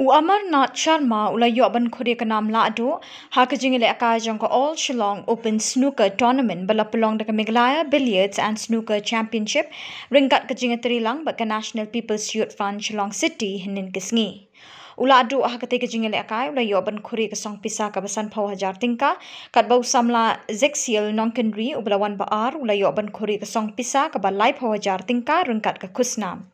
U Amar Nath Sharma ula yoban khore ka naam la do hakajing le ka jong all Shillong Open Snooker Tournament balapulong da Meghalaya Billiards and Snooker Championship ringkat kajing terilang ba National People's Youth Fund Shillong City hinin kisngi Ula adu hakate kajing le ka ula yoban khore ka song pisa ka basan phau hajar tingka kat bau samla Zexiel Nongkendri ublawan ba ar ula yoban khore ka song pisa ka ba live hajar tingka ringkat ka khusnam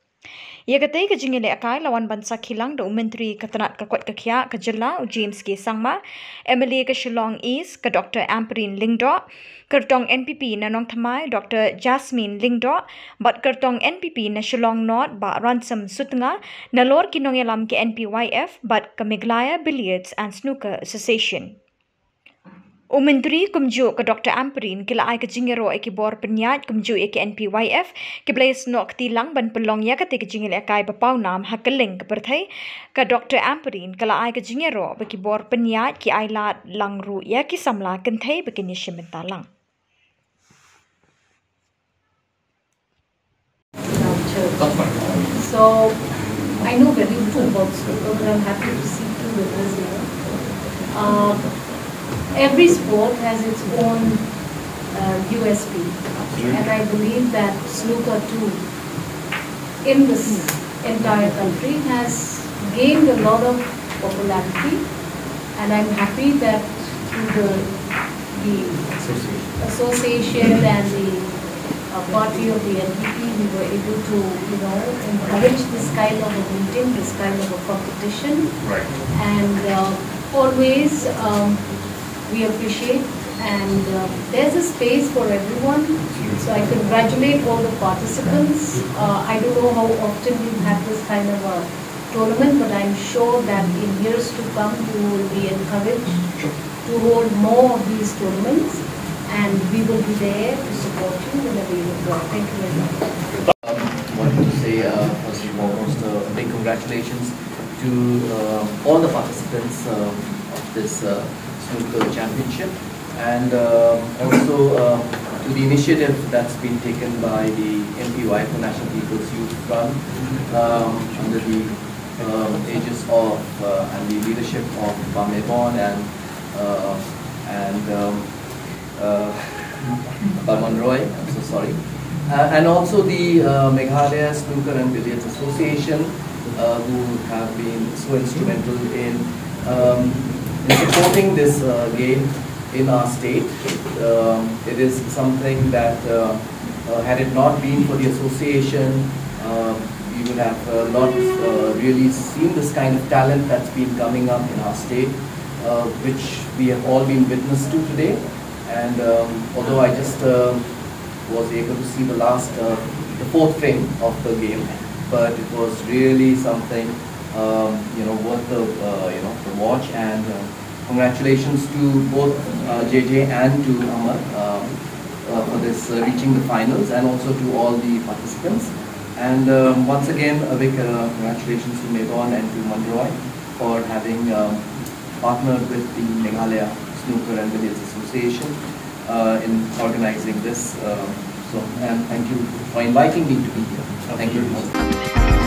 Yagatai kajingile akai lawan bansa kilang da menteri katanat kakwat kakya kajela James Kesangma, Emily Ka Shillong East ka Doctor Amperin Lingdoh, kertong NPP na nong thamai Doctor Jasmine Lingdoh, bat kertong NPP na Shillong North ba Ransom Sutnga, na lor kinong elam ke NPYF bat ka Meghalaya Billiards and Snooker Association. Menteri kumju ke Dr. Amperin kila ai ke jingero eki bor penyat kumju eki NPYF ke place nok tilang ban pelong ya ke jingel akai bapau nam hakeling ke perthai ke Dr. Amperin kila ai ke jingero beki bor penyat ki ai lat langru ya ki samla kenthai bekini shimentalang So I know very little about snooker but I'm happy to see two winners here Every sport has its own USP, and I believe that snooker too, in this entire country, has gained a lot of popularity. And I'm happy that through the association and the party of the NPP, we were able to, encourage this kind of a meeting, this kind of a competition, and always. We appreciate and there's a space for everyone so I congratulate all the participants I don't know how often we've had this kind of a tournament but I'm sure that in years to come you will be encouraged to hold more of these tournaments and we will be there to support you whenever you go. Thank you very much. I wanted to say first and foremost a big congratulations to all the participants of this Snooker Championship and also to the initiative that's been taken by the NPY for National People's Youth Fund under the aegis of and the leadership of Bamebon and Bamanroy, I'm so sorry, and also the Meghalaya Snooker and Billiards Association who have been so instrumental in. Supporting this game in our state, it is something that had it not been for the association, we would have not really seen this kind of talent that's been coming up in our state, which we have all been witness to today. And although I just was able to see the last, the fourth frame of the game, but it was really something. Worth the the watch and congratulations to both JJ and to Amar for this reaching the finals and also to all the participants and once again a big congratulations to Meghwan and to Manjari for having partnered with the Meghalaya Snooker and Billiards Association in organizing this and thank you for inviting me to be here. Thank you.